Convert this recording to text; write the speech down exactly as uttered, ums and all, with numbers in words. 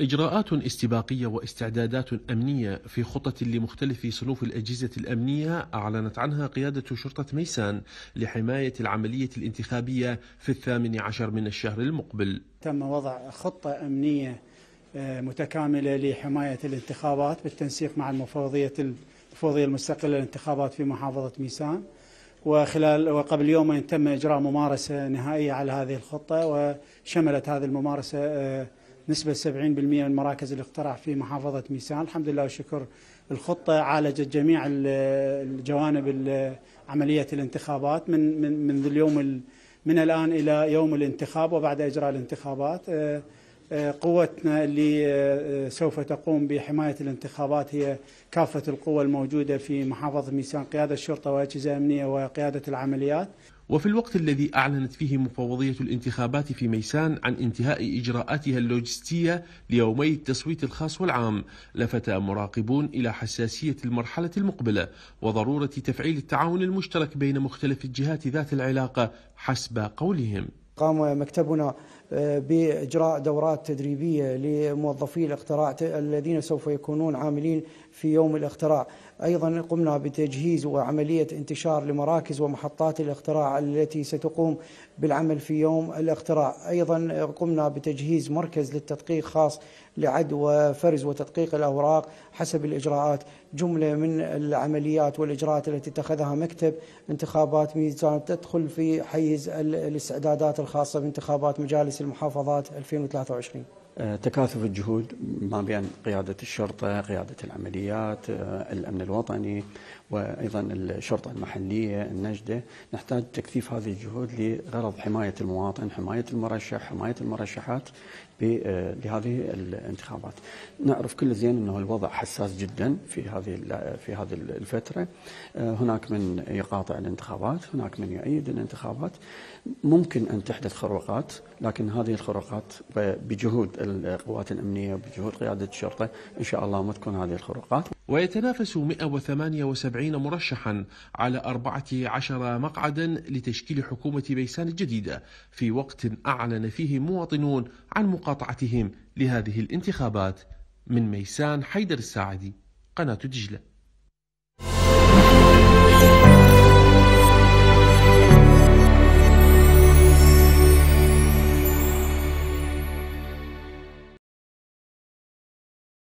إجراءات استباقية واستعدادات أمنية في خطة لمختلف صنوف الأجهزة الأمنية أعلنت عنها قيادة شرطة ميسان لحماية العملية الانتخابية في الثامن عشر من الشهر المقبل. تم وضع خطة أمنية متكاملة لحماية الانتخابات بالتنسيق مع المفوضية المفوضية المستقلة للانتخابات في محافظة ميسان، وخلال وقبل يومين تم إجراء ممارسة نهائية على هذه الخطة، وشملت هذه الممارسة نسبة سبعين بالمئة من مراكز الاقتراع في محافظة ميسان. الحمد لله والشكر الخطة عالجت جميع الجوانب عملية الانتخابات من من منذ اليوم من الآن إلى يوم الانتخاب وبعد إجراء الانتخابات. قوتنا اللي سوف تقوم بحماية الانتخابات هي كافة القوى الموجودة في محافظة ميسان، قيادة الشرطة وأجهزة أمنية وقيادة العمليات. وفي الوقت الذي أعلنت فيه مفوضية الانتخابات في ميسان عن انتهاء إجراءاتها اللوجستية ليومي التصويت الخاص والعام، لفت مراقبون إلى حساسية المرحلة المقبلة وضرورة تفعيل التعاون المشترك بين مختلف الجهات ذات العلاقة حسب قولهم. قام مكتبنا بإجراء دورات تدريبية لموظفي الاقتراع الذين سوف يكونون عاملين في يوم الاقتراع. أيضا قمنا بتجهيز وعملية انتشار لمراكز ومحطات الاقتراع التي ستقوم بالعمل في يوم الاقتراع. أيضا قمنا بتجهيز مركز للتدقيق خاص لعد وفرز وتدقيق الأوراق حسب الإجراءات. جملة من العمليات والإجراءات التي اتخذها مكتب انتخابات ميسان تدخل في حيز الاستعدادات الخاصة بانتخابات مجالس المحافظات ألفين وثلاثة وعشرين. تكاثف الجهود ما بين قيادة الشرطة، قيادة العمليات، الأمن الوطني وأيضا الشرطة المحلية النجدة. نحتاج تكثيف هذه الجهود لغرض حماية المواطن، حماية المرشح، حماية المرشحات لهذه الانتخابات. نعرف كل زين أنه الوضع حساس جدا في هذه في هذه الفترة. هناك من يقاطع الانتخابات، هناك من يؤيد الانتخابات. ممكن أن تحدث خروقات، لكن هذه الخروقات بجهود القوات الأمنية وبجهود قيادة الشرطة إن شاء الله ما تكون هذه الخروقات. ويتنافس مئة وثمانية وسبعين مرشحا على أربعة عشر مقعدا لتشكيل حكومة ميسان الجديدة، في وقت أعلن فيه مواطنون عن مقاطعتهم لهذه الانتخابات. من ميسان، حيدر الساعدي، قناة دجلة.